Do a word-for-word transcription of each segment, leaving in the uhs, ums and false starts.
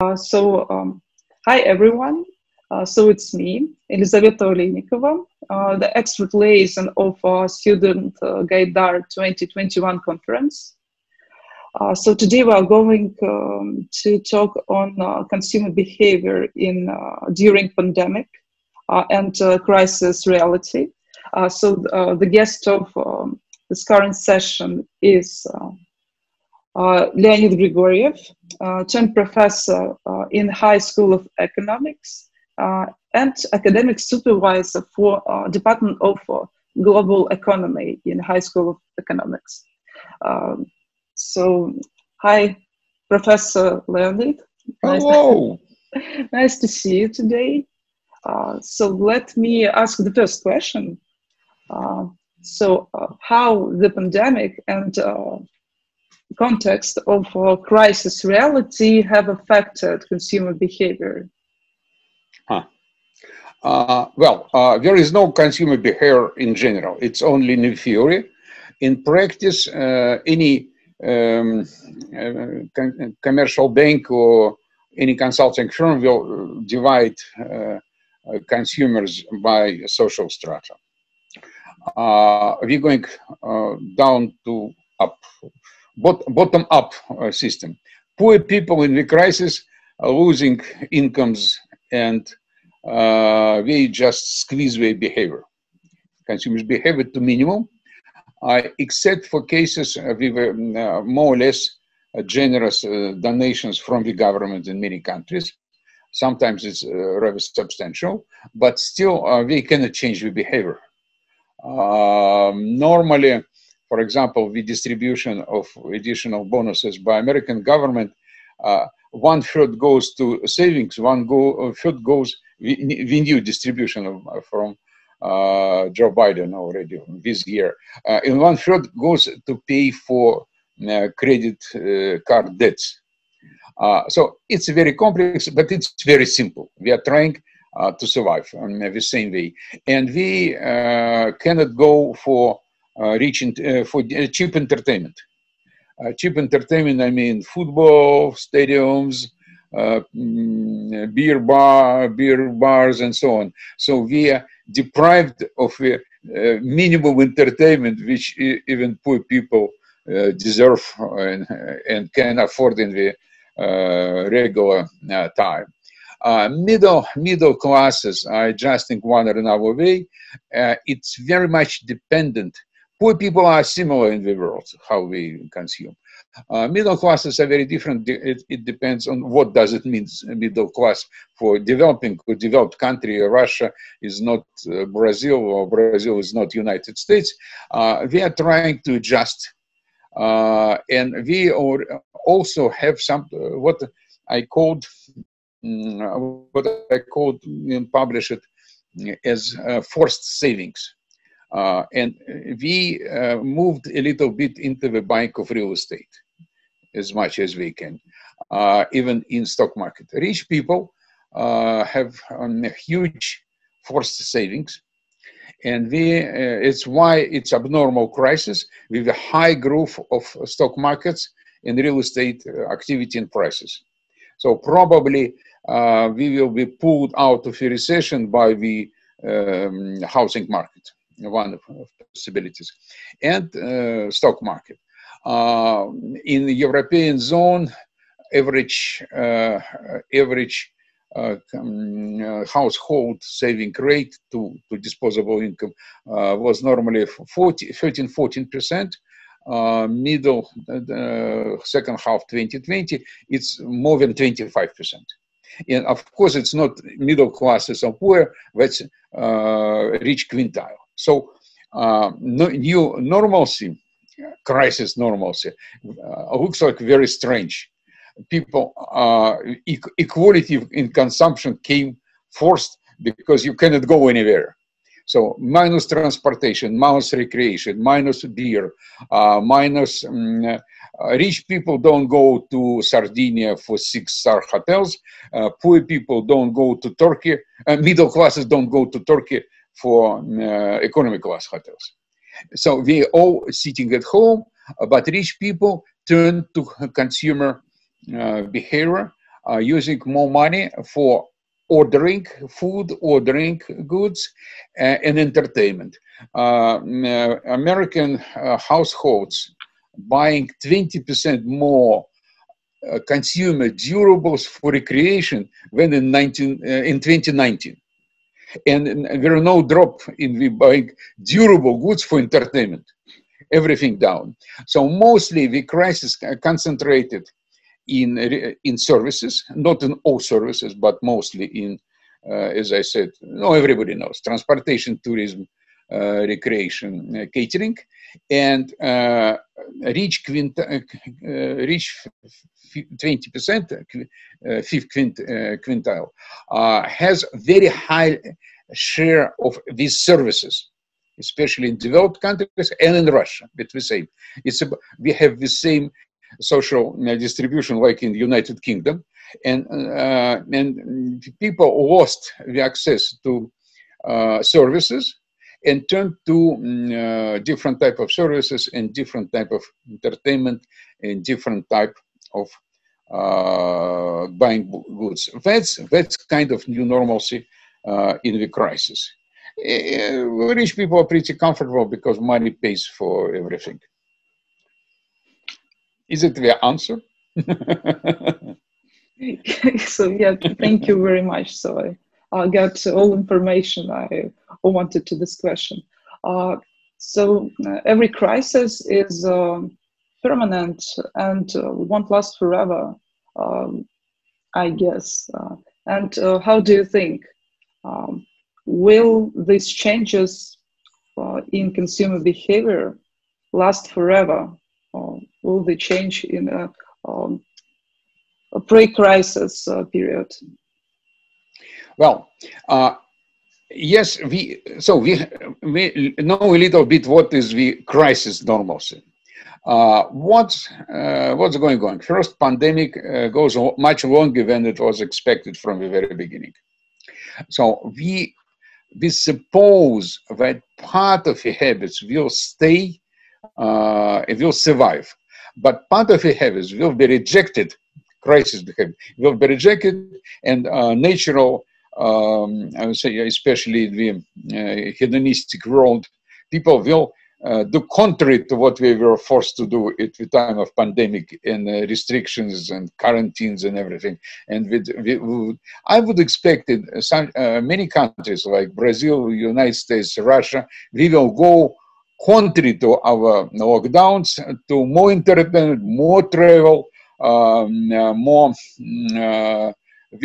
Uh, so, um, hi everyone. Uh, so it's me, Elizaveta Olenikova, uh, the expert liaison of uh, student uh, Gaidar twenty twenty-one conference. Uh, so today we are going um, to talk on uh, consumer behavior in uh, during pandemic uh, and uh, crisis reality. Uh, so uh, the guest of um, this current session is Uh, Uh, Leonid Grigoriev, uh, turned professor uh, in High School of Economics uh, and academic supervisor for uh, Department of uh, Global Economy in High School of Economics. Um, so, hi, Professor Leonid. Hello. Nice to, nice to see you today. Uh, so, let me ask the first question. Uh, so, uh, how the pandemic and uh, context of uh, crisis reality have affected consumer behavior? Huh. Uh, well, uh, there is no consumer behavior in general. It's only in theory. In practice, uh, any um, uh, commercial bank or any consulting firm will divide uh, consumers by social strata. Uh, we're going uh, down to up. Bottom-up uh, system. Poor people in the crisis are losing incomes and uh, they just squeeze their behavior. Consumers' behavior to minimum, uh, except for cases with uh, more or less uh, generous uh, donations from the government in many countries. Sometimes it's uh, rather substantial, but still uh, they cannot change the behavior. Uh, normally, for example, the distribution of additional bonuses by American government, uh, one third goes to savings, one go, third goes the new distribution of, from uh, Joe Biden already this year, uh, and one third goes to pay for uh, credit uh, card debts. Uh, so it's very complex, but it's very simple. We are trying uh, to survive in the same way, and we uh, cannot go for Uh, reaching uh, for uh, cheap entertainment. Uh, cheap entertainment, I mean football, stadiums, uh, mm, beer bar, beer bars, and so on. So we are deprived of uh, uh, minimum entertainment, which even poor people uh, deserve and, and can afford in the uh, regular uh, time. Uh, middle middle classes are adjusting one another way. Uh, it's very much dependent. Poor people are similar in the world, how we consume. Uh, middle classes are very different. It, it depends on what does it mean, middle class. For developing or developed country, Russia is not uh, Brazil, or Brazil is not United States. Uh, we are trying to adjust. Uh, and we are also have some, uh, what I called, um, what I called and published it as uh, forced savings. Uh, and we uh, moved a little bit into the buying of real estate as much as we can, uh, even in stock market. Rich people uh, have um, huge forced savings, and we, uh, it's why it's abnormal crisis with a high growth of stock markets and real estate activity and prices. So probably uh, we will be pulled out of a recession by the um, housing market. One of possibilities, and uh, stock market. Uh, in the European zone, average uh, average uh, um, household saving rate to, to disposable income uh, was normally thirteen to fourteen percent. Uh, middle uh, second half twenty twenty, it's more than twenty-five percent. And of course, it's not middle classes or poor. That's uh, rich quintile. So, uh, no, new normalcy, crisis normalcy, uh, looks like very strange. People, uh, e equality in consumption came forced because you cannot go anywhere. So, minus transportation, minus recreation, minus beer, uh, minus um, uh, rich people don't go to Sardinia for six-star hotels. Uh, poor people don't go to Turkey. Uh, middle classes don't go to Turkey for uh, economy class hotels. So we are all sitting at home, but rich people turn to consumer uh, behavior uh, using more money for ordering food, ordering goods, uh, and entertainment. Uh, American uh, households buying twenty percent more uh, consumer durables for recreation than in, nineteen, uh, in twenty nineteen. And there are no drop in the buying durable goods for entertainment. Everything down. So mostly the crisis concentrated in in services, not in all services, but mostly in, uh, as I said, no, everybody knows, transportation, tourism, uh, recreation, uh, catering, and uh, reach quint, uh, reach twenty percent, uh, fifth quint, uh, quintile, uh, has very high share of these services, especially in developed countries and in Russia. It's the same. It's about, we have the same social distribution like in the United Kingdom, and uh, and people lost the access to uh, services and turned to um, uh, different type of services and different type of entertainment and different type of uh, buying goods. That's that's kind of new normalcy uh, in the crisis. Uh, rich people are pretty comfortable because money pays for everything. Is it the answer? So yeah, thank you very much. So I, I got all information I wanted to this question. Uh, so uh, every crisis is uh, permanent and uh, won't last forever, um, I guess. Uh, and uh, how do you think? Um, Will these changes uh, in consumer behavior last forever, or will they change in a, um, a pre-crisis uh, period? Well, uh, yes, we, so we, we know a little bit what is the crisis normalcy. Uh, what's, uh, what's going on? First, pandemic uh, goes much longer than it was expected from the very beginning. So we We suppose that part of the habits will stay, uh, it will survive, but part of the habits will be rejected, crisis behavior will be rejected, and uh, natural, um, I would say, especially the uh, hedonistic world, people will uh, do contrary to what we were forced to do at the time of pandemic and uh, restrictions and quarantines and everything. And with, with, I would expect it, some, uh, many countries like Brazil, United States, Russia, we will go contrary to our lockdowns, to more entertainment, more travel, um, uh, more uh,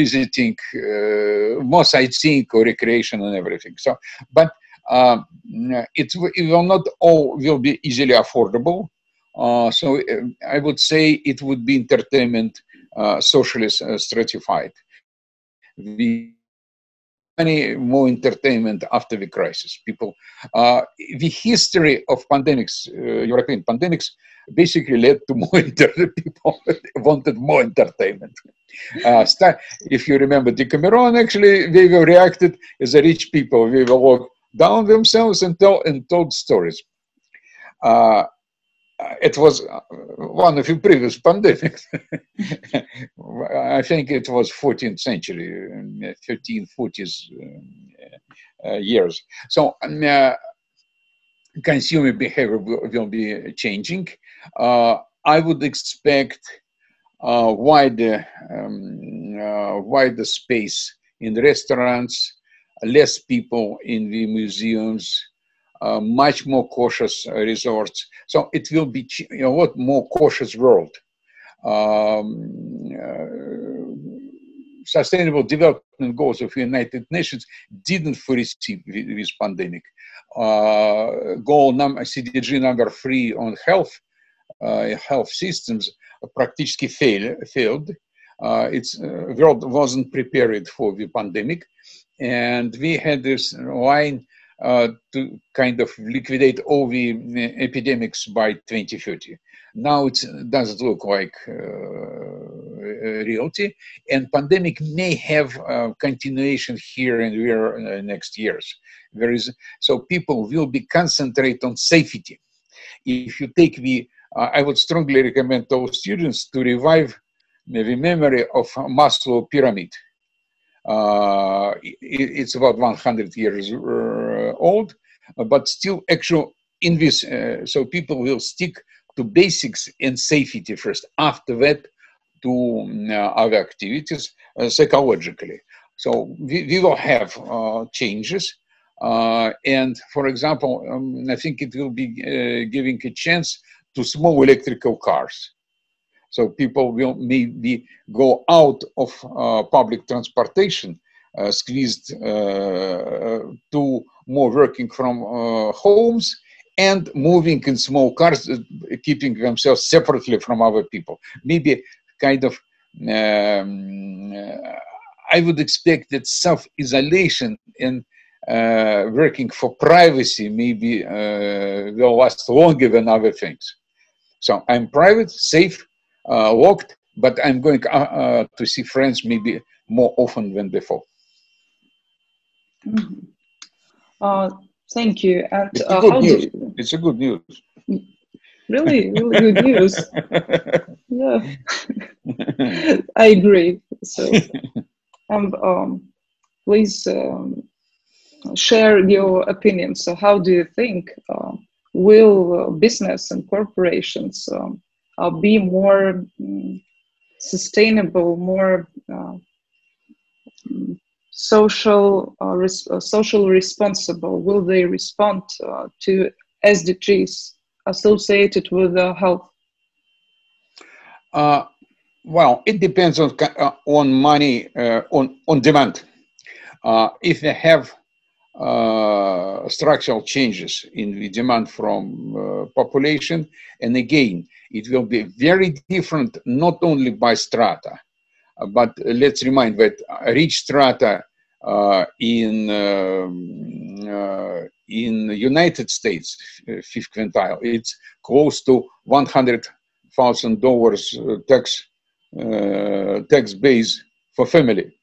visiting, uh, more sightseeing or recreation and everything. So, but Uh, it, it will not all will be easily affordable. Uh, so I would say it would be entertainment uh, socially uh, stratified. The any more entertainment after the crisis. People, uh, the history of pandemics, uh, European pandemics, basically led to more entertainment. People wanted more entertainment. Uh, start, if you remember Decameron, actually they were reacted as a rich people. We were all down themselves and told, and told stories. Uh, it was one of the previous pandemics. I think it was fourteenth century, thirteen forties uh, uh, years. So uh, consumer behavior will, will be changing. Uh, I would expect uh, wider, um, uh, wider space in restaurants, less people in the museums, uh, much more cautious uh, resorts. So it will be a you know, lot more cautious world. Um, uh, sustainable development goals of the United Nations didn't foresee this pandemic. Uh, goal number, S D G number three on health, uh, health systems practically fail, failed. Uh, it's, uh, world wasn't prepared for the pandemic. And we had this line uh, to kind of liquidate all the epidemics by twenty thirty. Now it doesn't look like uh, reality, and pandemic may have uh, continuation here and there in the next years. There is, so people will be concentrate on safety. If you take the, uh, I would strongly recommend to all students to revive the memory of Maslow Pyramid. Uh, it, it's about one hundred years old, but still actual in this, uh, so people will stick to basics and safety first, after that to uh, other activities uh, psychologically. So we, we will have uh, changes. Uh, and for example, um, I think it will be uh, giving a chance to small electrical cars. So people will maybe go out of uh, public transportation, uh, squeezed uh, to more working from uh, homes and moving in small cars, uh, keeping themselves separately from other people. Maybe kind of, um, I would expect that self-isolation and uh, working for privacy maybe uh, will last longer than other things. So I'm private, safe, uh, locked, but I'm going uh, uh, to see friends maybe more often than before. Mm-hmm. uh, thank you. And, it's, uh, a good news. You... it's a good news. Really, really good news. Yeah, I agree. So, um, um, please um, share your opinion. So, how do you think uh, will uh, business and corporations um, uh, be more um, sustainable, more uh, social, uh, res uh, social responsible? Will they respond uh, to S D Gs associated with uh, health? Uh, well, it depends on uh, on money, uh, on on demand. Uh, if they have uh, structural changes in the demand from uh, population, and again, it will be very different not only by strata, uh, but uh, let's remind that rich strata uh, in um, uh, in the United States, uh, fifth quintile, it's close to one hundred thousand dollars uh, tax uh, tax base for family.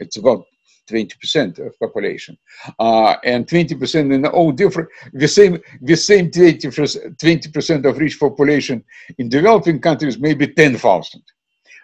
It's about twenty percent of population, uh, and twenty percent in all different the same the same twenty percent of rich population in developing countries maybe ten thousand.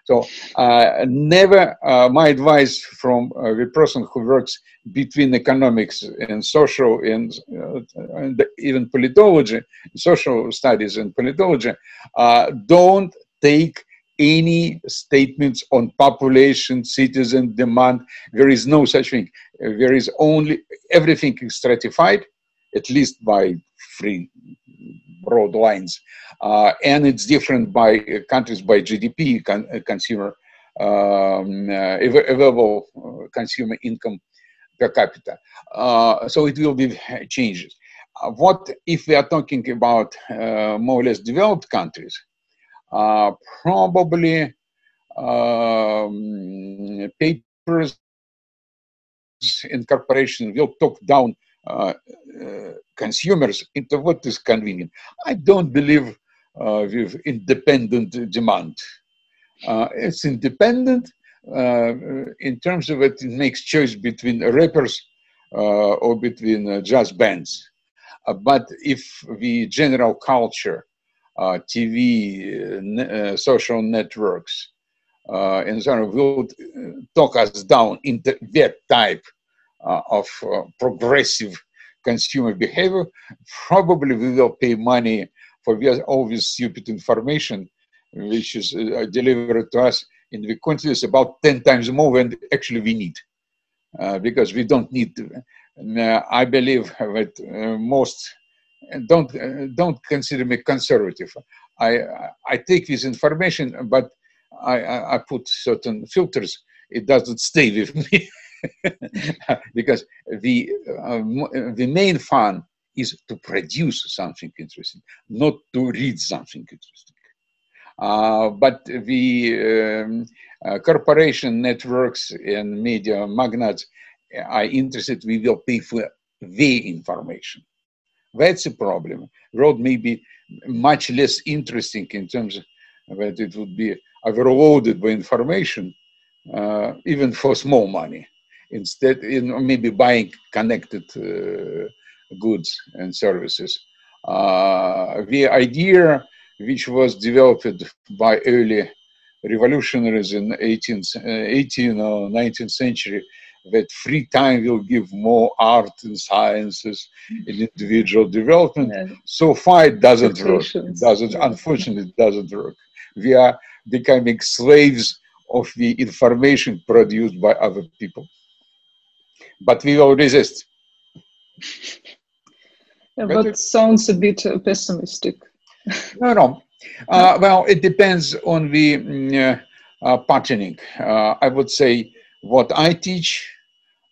So uh, never uh, my advice from uh, the person who works between economics and social and, uh, and even politology, social studies and politology, uh, don't take any statements on population, citizen demand. There is no such thing. There is only everything is stratified, at least by three broad lines, uh, and it's different by uh, countries, by G D P, con uh, consumer um, uh, available uh, consumer income per capita. Uh, so it will be changes. Uh, what if we are talking about uh, more or less developed countries? Uh, probably um, papers and corporations will talk down Uh, uh, consumers into what is convenient. I don't believe uh, with independent demand. Uh, it's independent uh, in terms of it, it makes choice between rappers uh, or between uh, jazz bands. Uh, but if the general culture, uh, T V, uh, uh, social networks, uh, and so on will talk us down into that type Uh, of uh, progressive consumer behavior, probably we will pay money for all this stupid information which is uh, delivered to us in the quantities about ten times more than actually we need, uh, because we don't need to. And, uh, I believe that uh, most, don't uh, don't consider me conservative. I, I take this information, but I, I, I put certain filters. It doesn't stay with me. Because the uh, the main fun is to produce something interesting, not to read something interesting. Uh, but the um, uh, corporation networks and media magnates are interested. We will pay for the information. That's a problem. Road may be much less interesting in terms of that it would be overloaded by information, uh, even for small money. Instead, you know, maybe buying connected uh, goods and services. Uh, the idea which was developed by early revolutionaries in eighteenth, eighteenth or nineteenth century that free time will give more art and sciences and individual development. Yeah. So far it doesn't work. It doesn't, unfortunately, it doesn't work. We are becoming slaves of the information produced by other people. But we will resist. Yeah, but it sounds a bit uh, pessimistic. No, no. Uh, well, it depends on the uh, uh, patterning. Uh, I would say what I teach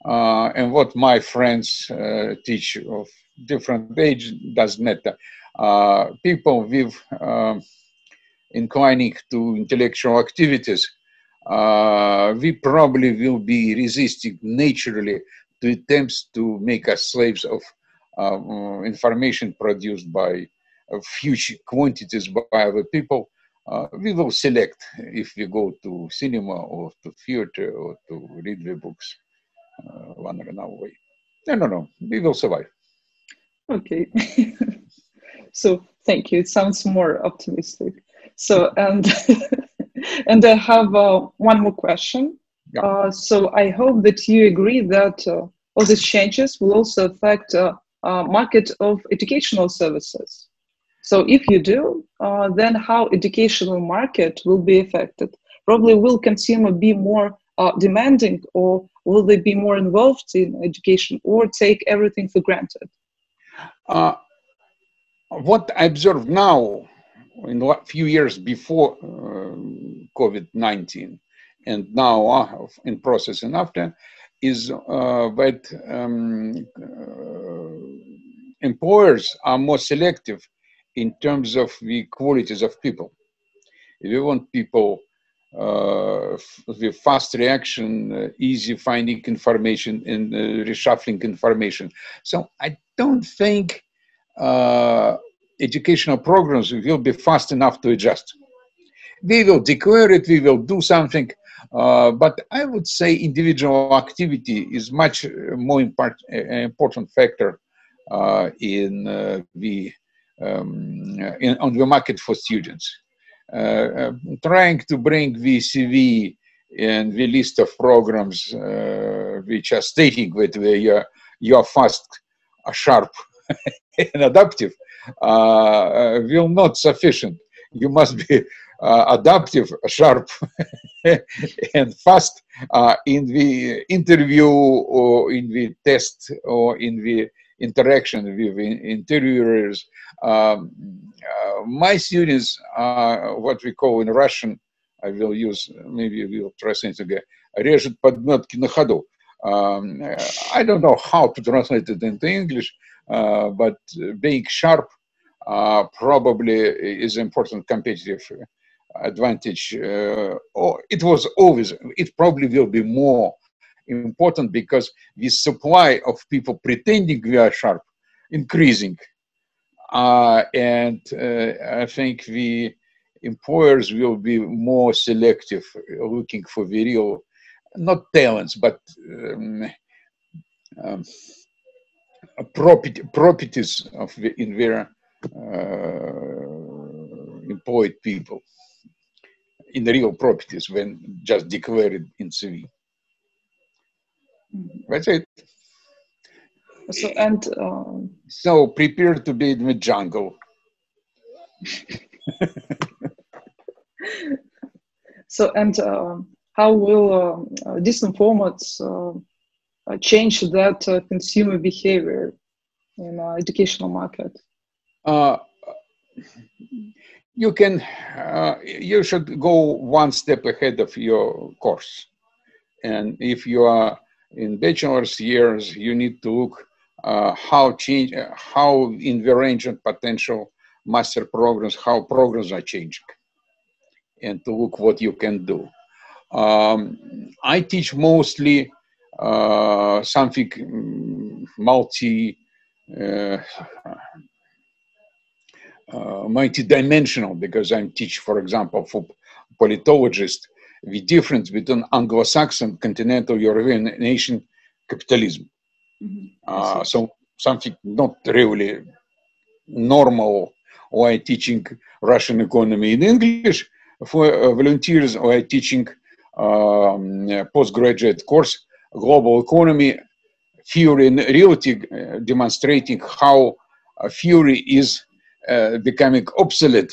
uh, and what my friends uh, teach of different age does matter. Uh, people with uh, inclining to intellectual activities, uh, we probably will be resisting naturally to attempts to make us slaves of uh, information produced by huge quantities by other people. Uh, we will select if we go to cinema or to theater or to read the books uh, one or another way. No, no, no, we will survive. Okay. So thank you. It sounds more optimistic. So, and, and I have uh, one more question. Yeah. Uh, so I hope that you agree that uh, all these changes will also affect the uh, uh, market of educational services. So if you do, uh, then how educational market will be affected? Probably will consumer be more uh, demanding, or will they be more involved in education, or take everything for granted? Uh, what I observed now, in a few years before uh, COVID nineteen, and now uh, in process and after, is uh, that um, uh, employers are more selective in terms of the qualities of people. If you want people uh, with fast reaction, uh, easy finding information and uh, reshuffling information. So I don't think uh, educational programs will be fast enough to adjust. They will declare it, we will do something, uh, but I would say individual activity is much more impart- an important factor uh, in uh, the Um, in, on the market for students. Uh, uh, trying to bring the C V and the list of programs uh, which are stating that they are, you are fast, sharp and adaptive uh, will not sufficient. You must be uh, adaptive, sharp and fast uh, in the interview or in the test or in the interaction with interviewers. Um, uh, my students are what we call in Russian, I will use, maybe we'll translate again, режет подметки на ходу. I don't know how to translate it into English, uh, but being sharp uh, probably is an important competitive advantage. Uh, or it was always, it probably will be more important because the supply of people pretending we are sharp increasing, uh, and uh, I think the employers will be more selective, looking for the real, not talents, but um, um, property, properties of the, in their uh, employed people, in the real properties when just declared in C V. That's it. So, and, um, so prepare to be in the jungle. So, and uh, how will uh, different formats uh, change that uh, consumer behavior in uh, educational market? Uh, you can, uh, you should go one step ahead of your course. And if you are in bachelor's years, you need to look uh, how change, uh, how in the range of potential master programs, how programs are changing, and to look what you can do. Um, I teach mostly uh, something multi, uh, uh, multi-dimensional, because I teach, for example, for politologists, the difference between Anglo-Saxon, continental European nation, capitalism. Mm-hmm. uh, so something not really normal, why teaching Russian economy in English, for uh, volunteers who are teaching um, postgraduate course, Global Economy, Theory and Reality, uh, demonstrating how uh, theory is uh, becoming obsolete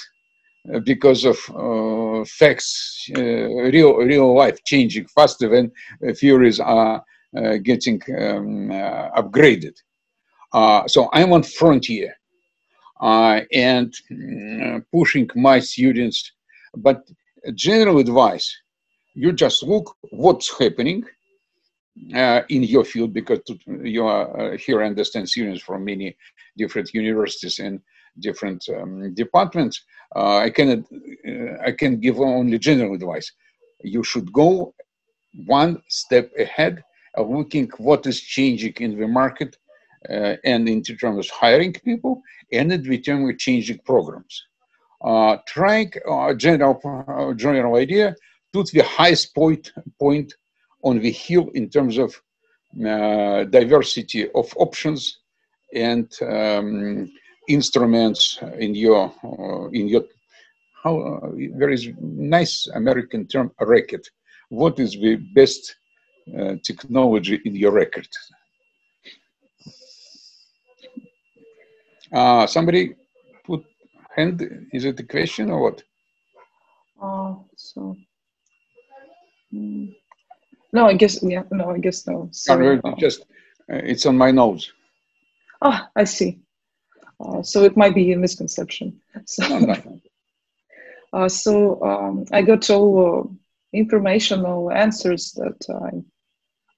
uh, because of uh, facts, uh, real, real life changing faster than uh, theories are uh, getting um, uh, upgraded. Uh, so I'm on frontier uh, and uh, pushing my students. But general advice, you just look what's happening uh, in your field, because you are uh, here, I understand, students from many different universities and different um, departments. Uh, I cannot, uh, I can give only general advice. You should go one step ahead, of looking what is changing in the market. Uh, and in terms of hiring people, and in return with changing programs. Uh, trying a uh, general, uh, general idea to the highest point, point on the hill in terms of uh, diversity of options and um, instruments in your, uh, in your how, uh, there is nice American term, racket. What is the best uh, technology in your racket? Uh, somebody put hand, is it a question or what? Uh, so, mm, no, I guess, yeah, no, I guess no. So, uh, just, uh, it's on my nose. Ah, I see. Uh, so it might be a misconception. So, no, no. uh, so um, I got all uh, informational answers that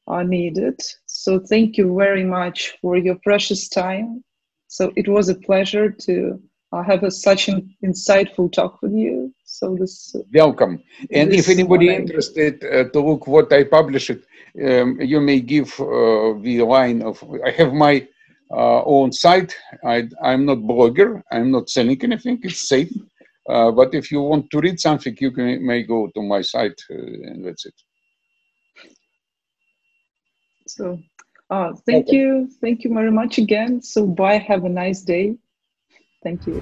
I, I needed. So thank you very much for your precious time. So it was a pleasure to uh, have a, such an insightful talk with you. So this welcome. And this if anybody morning. interested uh, to look what I published, um, you may give uh, the line of. I have my uh, own site. I, I'm not blogger. I'm not selling anything. It's safe. Uh, but if you want to read something, you can may go to my site, uh, and that's it. So. Uh, thank okay. you. Thank you very much again. So bye. Have a nice day. Thank you.